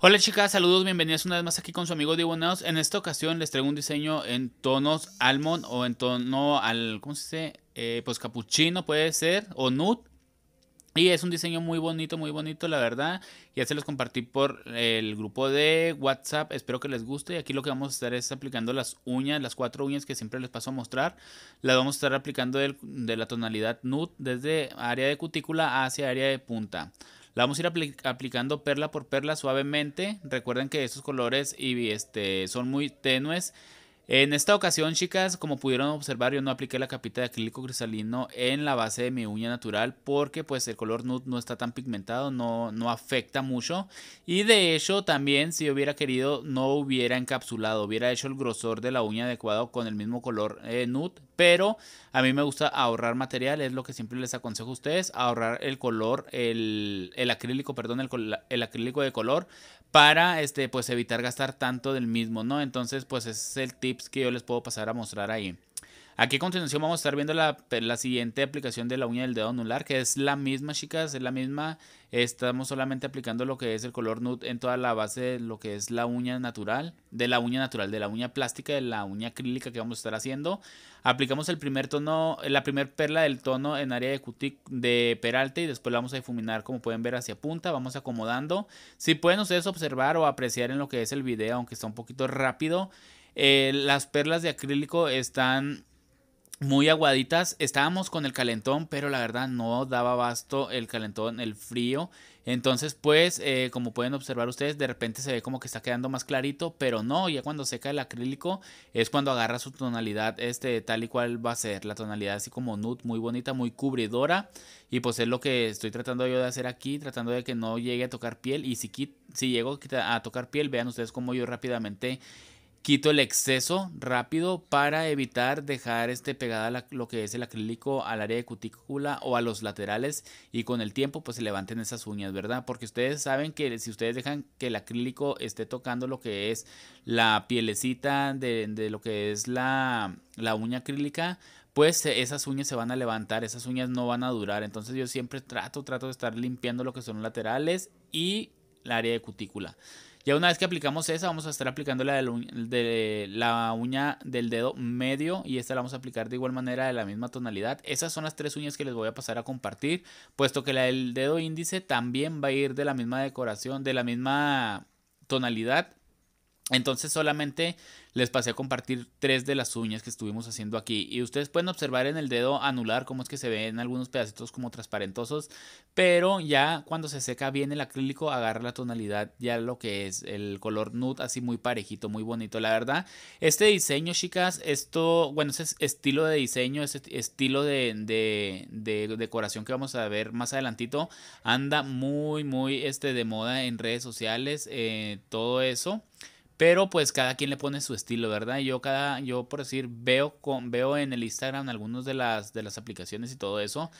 Hola chicas, saludos, bienvenidas una vez más aquí con su amigo Divo Nails. En esta ocasión les traigo un diseño en tonos almond o en tono al, ¿cómo se dice? Pues capuchino puede ser, o nude. Y es un diseño muy bonito la verdad. Ya se los compartí por el grupo de WhatsApp, espero que les guste. Aquí lo que vamos a estar es aplicando las uñas, las 4 uñas que siempre les paso a mostrar. Las vamos a estar aplicando de la tonalidad nude desde área de cutícula hacia área de punta. La vamos a ir aplicando perla por perla suavemente. Recuerden que estos colores son muy tenues. En esta ocasión, chicas, como pudieron observar, yo no apliqué la capita de acrílico cristalino en la base de mi uña natural porque pues el color nude no está tan pigmentado, no afecta mucho. Y de hecho también, si hubiera querido, no hubiera encapsulado, hubiera hecho el grosor de la uña adecuado con el mismo color nude. Pero a mí me gusta ahorrar material, es lo que siempre les aconsejo a ustedes, ahorrar el color, el acrílico de color para pues evitar gastar tanto del mismo, ¿no? Entonces pues ese es el tips que yo les puedo pasar a mostrar ahí. Aquí a continuación vamos a estar viendo la siguiente aplicación de la uña del dedo anular, que es la misma, chicas, es la misma. Estamos solamente aplicando lo que es el color nude en toda la base de lo que es la uña natural, de la uña plástica, de la uña acrílica que vamos a estar haciendo. Aplicamos el primer tono, la primer perla del tono en área de peralte y después la vamos a difuminar, como pueden ver, hacia punta. Vamos acomodando. Si pueden ustedes observar o apreciar en lo que es el video, aunque está un poquito rápido, las perlas de acrílico están muy aguaditas. Estábamos con el calentón, pero la verdad no daba abasto el calentón, el frío. Entonces pues como pueden observar ustedes, de repente se ve como que está quedando más clarito, pero no, ya cuando seca el acrílico es cuando agarra su tonalidad tal y cual va a ser, la tonalidad así como nude, muy bonita, muy cubridora. Y pues es lo que estoy tratando yo de hacer aquí, tratando de que no llegue a tocar piel. Y si llego a tocar piel, vean ustedes como yo rápidamente quito el exceso rápido para evitar dejar pegada lo que es el acrílico al área de cutícula o a los laterales, y con el tiempo pues se levanten esas uñas, ¿verdad? Porque ustedes saben que si ustedes dejan que el acrílico esté tocando lo que es la pielecita de lo que es la uña acrílica, pues esas uñas se van a levantar, esas uñas no van a durar. Entonces yo siempre trato de estar limpiando lo que son laterales y el área de cutícula. Ya una vez que aplicamos esa, vamos a estar aplicando la de la uña del dedo medio, y esta la vamos a aplicar de igual manera, de la misma tonalidad. Esas son las 3 uñas que les voy a pasar a compartir, puesto que la del dedo índice también va a ir de la misma decoración, de la misma tonalidad. Entonces solamente les pasé a compartir 3 de las uñas que estuvimos haciendo aquí. Y ustedes pueden observar en el dedo anular cómo es que se ven algunos pedacitos como transparentosos. Pero ya cuando se seca bien el acrílico, agarra la tonalidad, ya lo que es el color nude, así muy parejito, muy bonito. La verdad, este diseño, chicas, ese estilo de diseño, ese estilo de decoración que vamos a ver más adelantito, anda muy de moda en redes sociales, todo eso. Pero pues cada quien le pone su estilo, ¿verdad? Yo por decir, veo en el Instagram algunos de las aplicaciones y todo eso.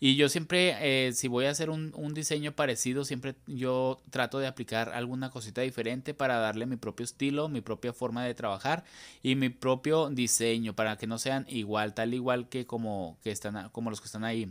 Y yo siempre, si voy a hacer un diseño parecido, siempre yo trato de aplicar alguna cosita diferente para darle mi propio estilo, mi propia forma de trabajar y mi propio diseño, para que no sean igual, tal igual que como los que están ahí.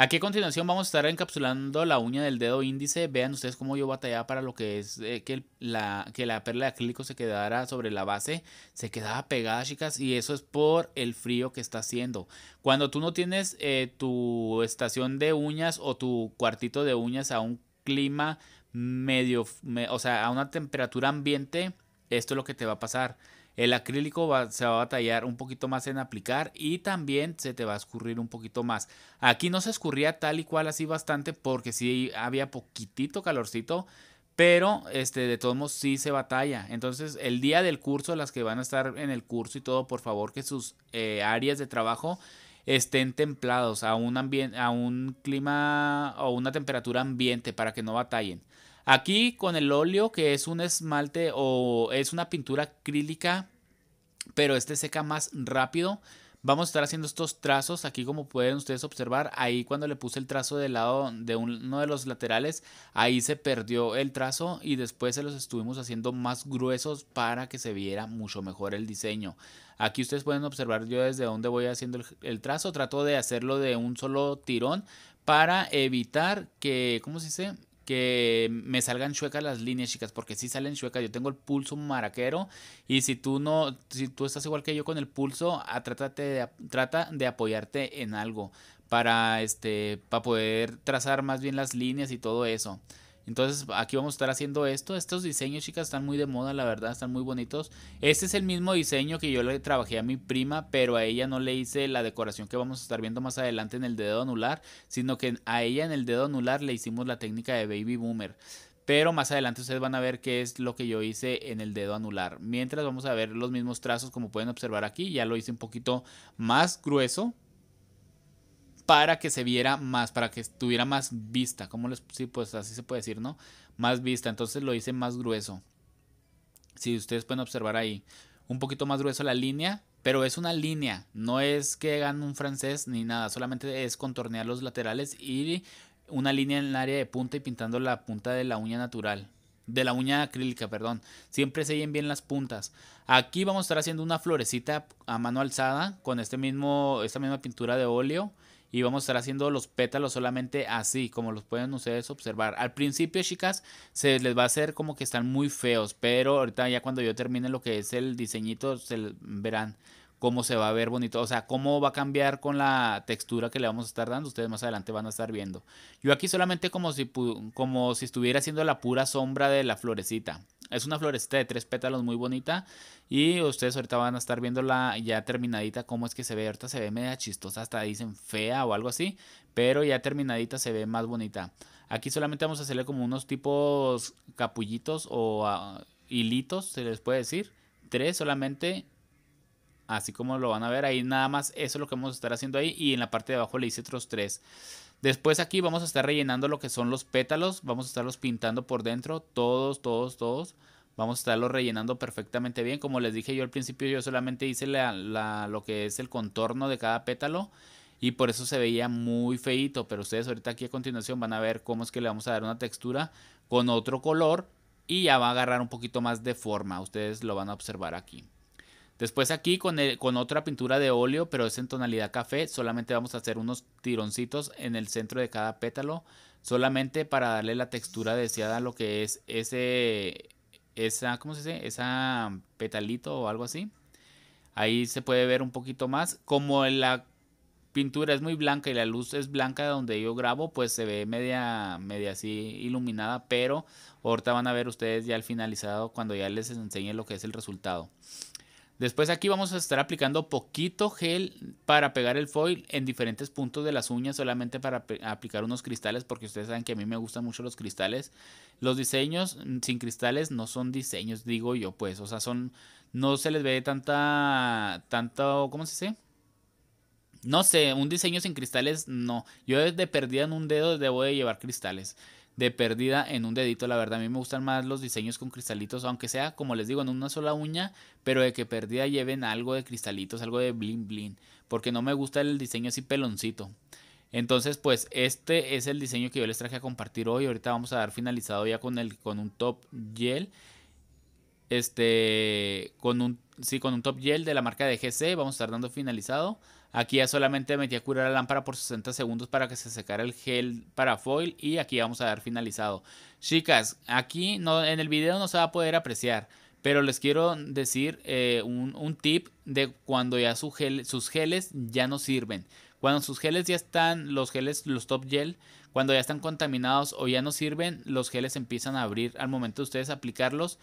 Aquí a continuación vamos a estar encapsulando la uña del dedo índice. Vean ustedes cómo yo batallaba para lo que es que la perla de acrílico se quedara sobre la base. Se quedaba pegada, chicas, y eso es por el frío que está haciendo. Cuando tú no tienes tu estación de uñas o tu cuartito de uñas a un clima a una temperatura ambiente, esto es lo que te va a pasar. El acrílico se va a batallar un poquito más en aplicar, y también se te va a escurrir un poquito más. Aquí no se escurría tal y cual así bastante, porque sí había poquitito calorcito, pero de todos modos sí se batalla. Entonces el día del curso, las que van a estar en el curso y todo, por favor que sus áreas de trabajo estén templados a un clima o una temperatura ambiente, para que no batallen. Aquí con el óleo, que es un esmalte o es una pintura acrílica, pero seca más rápido, vamos a estar haciendo estos trazos. Aquí como pueden ustedes observar, ahí cuando le puse el trazo del lado de uno de los laterales, ahí se perdió el trazo y después se los estuvimos haciendo más gruesos para que se viera mucho mejor el diseño. Aquí ustedes pueden observar yo desde dónde voy haciendo el trazo. Trato de hacerlo de un solo tirón para evitar que, ¿cómo se dice?, que me salgan chuecas las líneas, chicas, porque sí salen chuecas. Yo tengo el pulso maraquero y si tú no, si tú estás igual que yo con el pulso, trata de apoyarte en algo para para poder trazar más bien las líneas y todo eso. Entonces aquí vamos a estar haciendo esto. Estos diseños, chicas, están muy de moda, la verdad, están muy bonitos. Este es el mismo diseño que yo le trabajé a mi prima, pero a ella no le hice la decoración que vamos a estar viendo más adelante en el dedo anular, sino que a ella en el dedo anular le hicimos la técnica de baby boomer. Pero más adelante ustedes van a ver qué es lo que yo hice en el dedo anular. Mientras vamos a ver los mismos trazos, como pueden observar aquí, ya lo hice un poquito más grueso, para que se viera más, para que tuviera más vista, como les, sí, pues así se puede decir, ¿no? Más vista, entonces lo hice más grueso. Si ustedes pueden observar ahí, un poquito más grueso la línea, pero es una línea, no es que hagan un francés ni nada, solamente es contornear los laterales y una línea en el área de punta y pintando la punta de la uña natural. De la uña acrílica, perdón. Siempre sellen bien las puntas. Aquí vamos a estar haciendo una florecita a mano alzada con esta misma pintura de óleo. Y vamos a estar haciendo los pétalos solamente así, como los pueden ustedes observar. Al principio, chicas, se les va a hacer como que están muy feos, pero ahorita ya cuando yo termine lo que es el diseñito, verán cómo se va a ver bonito. O sea, cómo va a cambiar con la textura que le vamos a estar dando. Ustedes más adelante van a estar viendo. Yo aquí solamente como si estuviera haciendo la pura sombra de la florecita. Es una florecita de 3 pétalos muy bonita. Y ustedes ahorita van a estar viéndola ya terminadita, cómo es que se ve. Ahorita se ve media chistosa, hasta dicen fea o algo así, pero ya terminadita se ve más bonita. Aquí solamente vamos a hacerle como unos tipos capullitos o hilitos, se les puede decir. 3 solamente. Así como lo van a ver ahí, nada más eso es lo que vamos a estar haciendo ahí. Y en la parte de abajo le hice otros 3. Después aquí vamos a estar rellenando lo que son los pétalos. Vamos a estarlos pintando por dentro, todos. Vamos a estarlos rellenando perfectamente bien. Como les dije yo al principio, yo solamente hice lo que es el contorno de cada pétalo. Y por eso se veía muy feíto. Pero ustedes ahorita aquí a continuación van a ver cómo es que le vamos a dar una textura con otro color. Y ya va a agarrar un poquito más de forma. Ustedes lo van a observar aquí. Después aquí con otra pintura de óleo, pero es en tonalidad café. Solamente vamos a hacer unos tironcitos en el centro de cada pétalo. Solamente para darle la textura deseada a lo que es ¿cómo se dice? Esa petalito o algo así. Ahí se puede ver un poquito más. Como la pintura es muy blanca y la luz es blanca de donde yo grabo, pues se ve media así iluminada. Pero ahorita van a ver ustedes ya al finalizado cuando ya les enseñe lo que es el resultado. Después aquí vamos a estar aplicando poquito gel para pegar el foil en diferentes puntos de las uñas, solamente para aplicar unos cristales, porque ustedes saben que a mí me gustan mucho los cristales. Los diseños sin cristales no son diseños, digo yo, pues, o sea, no se les ve tanto, ¿cómo se dice? No sé, un diseño sin cristales, no. Yo de perdida en un dedo debo de llevar cristales. De perdida en un dedito, la verdad, a mí me gustan más los diseños con cristalitos, aunque sea, como les digo, en una sola uña, pero de que perdida lleven algo de cristalitos, algo de bling bling, porque no me gusta el diseño así peloncito. Entonces, pues, este es el diseño que yo les traje a compartir hoy. Ahorita vamos a dar finalizado ya con un top gel, con un top gel de la marca de GC, vamos a estar dando finalizado. Aquí ya solamente metí a curar la lámpara por 60 segundos para que se secara el gel para foil y aquí vamos a dar finalizado. Chicas, aquí no, en el video no se va a poder apreciar, pero les quiero decir un tip de cuando ya sus geles ya no sirven. Cuando sus geles ya están, los top gel, cuando ya están contaminados o ya no sirven, los geles empiezan a abrir al momento de ustedes aplicarlos.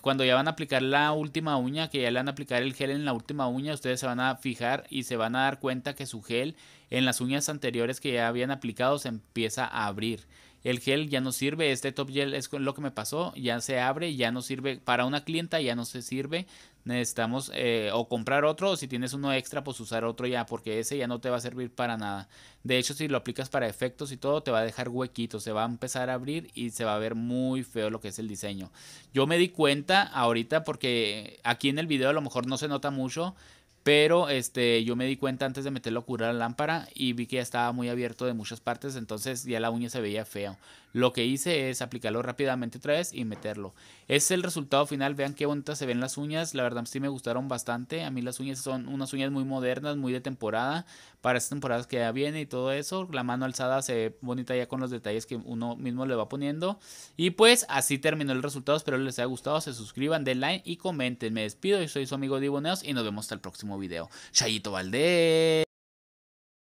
Cuando ya van a aplicar la última uña, que ya le van a aplicar el gel en la última uña, ustedes se van a fijar y se van a dar cuenta que su gel en las uñas anteriores que ya habían aplicado se empieza a abrir. El gel ya no sirve, este top gel es lo que me pasó, ya se abre, ya no sirve, para una clienta ya no se sirve. Necesitamos o comprar otro, o si tienes uno extra, pues usar otro ya, porque ese ya no te va a servir para nada. De hecho, si lo aplicas para efectos y todo, te va a dejar huequitos, se va a empezar a abrir y se va a ver muy feo lo que es el diseño. Yo me di cuenta ahorita, porque aquí en el video a lo mejor no se nota mucho, pero yo me di cuenta antes de meterlo a curar la lámpara y vi que ya estaba muy abierto de muchas partes, entonces ya la uña se veía feo. Lo que hice es aplicarlo rápidamente otra vez y meterlo. Es el resultado final. Vean qué bonitas se ven las uñas. La verdad sí me gustaron bastante. A mí las uñas son unas uñas muy modernas, muy de temporada, para estas temporadas que ya viene y todo eso. La mano alzada se ve bonita ya con los detalles que uno mismo le va poniendo. Y pues así terminó el resultado. Espero les haya gustado. Se suscriban, den like y comenten. Me despido. Yo soy su amigo Divo Nails y nos vemos hasta el próximo video. Chayito Valdés.